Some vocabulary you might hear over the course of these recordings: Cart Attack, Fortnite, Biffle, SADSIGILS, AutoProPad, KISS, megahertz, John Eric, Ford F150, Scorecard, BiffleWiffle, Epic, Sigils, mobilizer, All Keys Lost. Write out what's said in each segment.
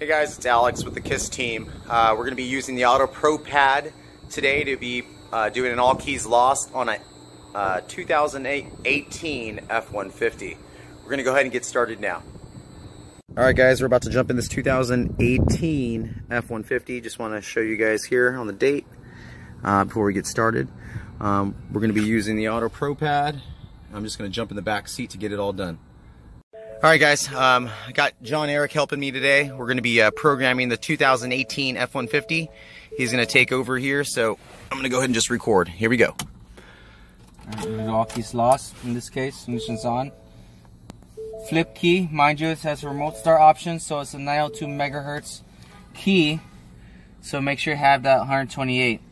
Hey guys, it's Alex with the KISS team. We're going to be using the AutoProPad today to be doing an All Keys Lost on a 2018 F-150. We're going to go ahead and get started now. Alright guys, we're about to jump in this 2018 F-150. Just want to show you guys here on the date before we get started. We're going to be using the AutoProPad. I'm just going to jump in the back seat to get it all done. Alright guys, I got John Eric helping me today. We're going to be programming the 2018 F-150. He's going to take over here, so I'm going to go ahead and just record. Here we go. All keys lost in this case, ignition's on. Flip key, mind you, it has a remote start option, so it's a 902 megahertz key. So make sure you have that 128.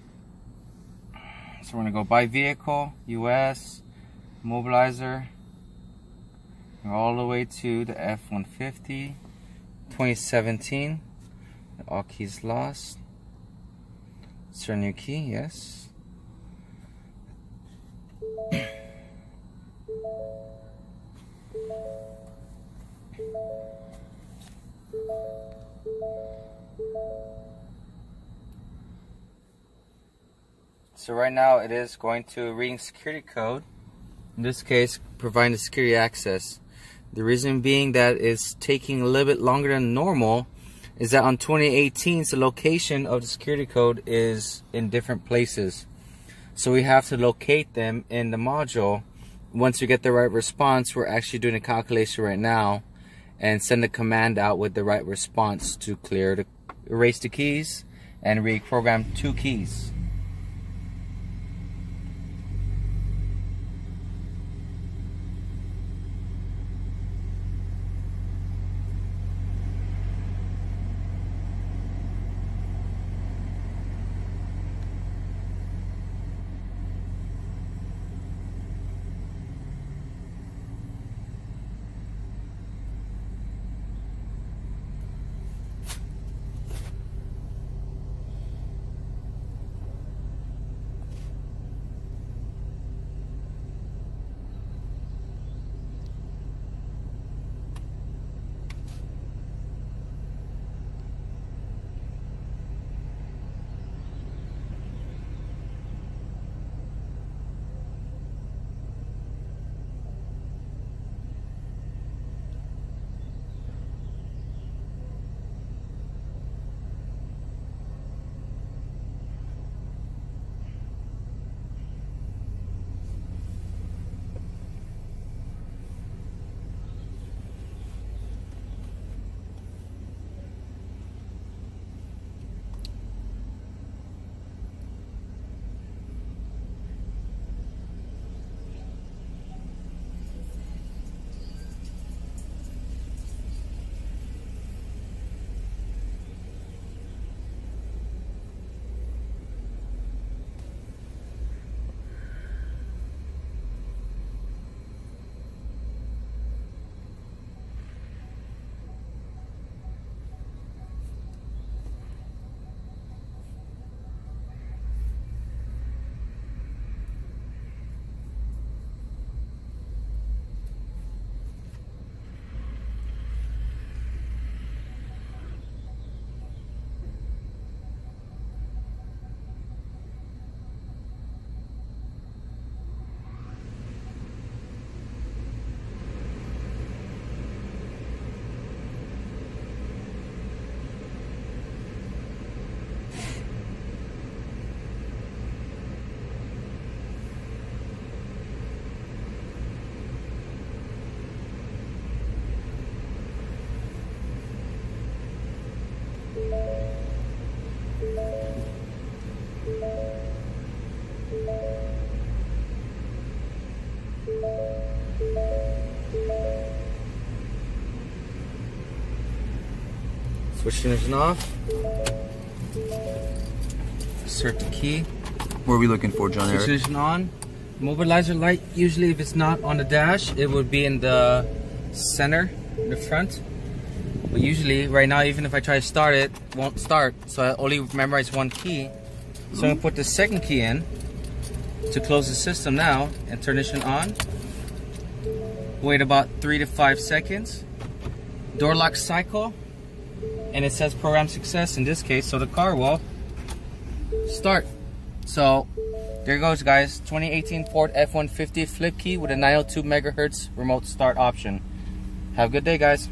So we're going to go by vehicle, US, mobilizer. All the way to the F-150 2017. All keys lost. Insert new key, yes. So right now it is going to reading security code. In this case, providing security access. The reason being that it's taking a little bit longer than normal is that on 2018, the location of the security code is in different places. So we have to locate them in the module. Once we get the right response, we're actually doing a calculation right now and send a command out with the right response to clear the, erase the keys and reprogram two keys. Switch ignition off. Insert the key. What are we looking for, John Eric? Switch ignition on. Mobilizer light, usually if it's not on the dash, it would be in the center, in the front. But usually, right now, even if I try to start it, it won't start. So I only memorize one key. So I'm gonna put the second key in to close the system now and turn ignition on. Wait about 3 to 5 seconds. Door lock cycle. and it says program success in this case, so the car will start. So there goes, guys, 2018 Ford F150 flip key with a 902 megahertz remote start option. Have a good day, guys.